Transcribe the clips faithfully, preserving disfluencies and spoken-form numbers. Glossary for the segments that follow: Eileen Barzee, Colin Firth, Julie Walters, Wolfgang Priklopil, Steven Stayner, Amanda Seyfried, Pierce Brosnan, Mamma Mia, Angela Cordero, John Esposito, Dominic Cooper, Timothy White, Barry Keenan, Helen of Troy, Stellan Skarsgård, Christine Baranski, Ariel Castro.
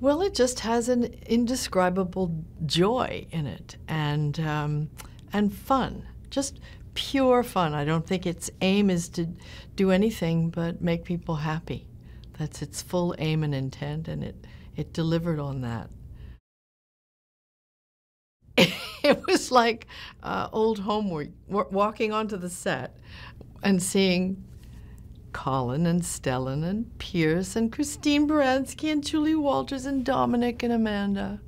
Well, it just has an indescribable joy in it, and um, and fun, just pure fun. I don't think its aim is to do anything but make people happy. That's its full aim and intent, and it, it delivered on that. It was like uh, old home week, walking onto the set and seeing Colin and Stellan and Pierce and Christine Baranski and Julie Walters and Dominic and Amanda.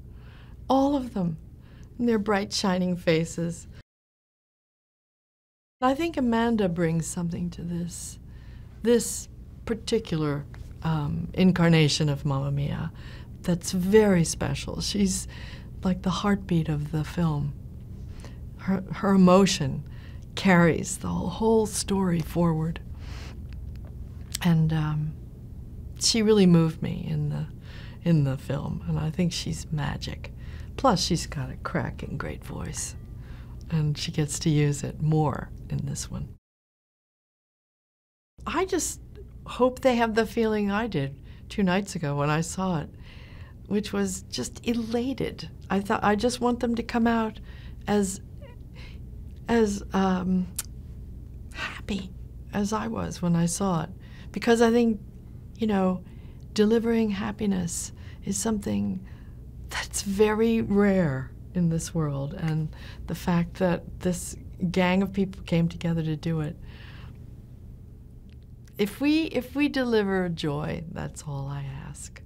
All of them, and their bright, shining faces. I think Amanda brings something to this, this particular um, incarnation of Mamma Mia that's very special. She's like the heartbeat of the film. Her, her emotion carries the whole story forward. And um, she really moved me in the, in the film, and I think she's magic. Plus, she's got a cracking great voice, and she gets to use it more in this one. I just hope they have the feeling I did two nights ago when I saw it, which was just elated. I thought, I just want them to come out as, as um, happy as I was when I saw it. Because I think, you know, delivering happiness is something that's very rare in this world. And the fact that this gang of people came together to do it, if we, if we deliver joy, that's all I ask.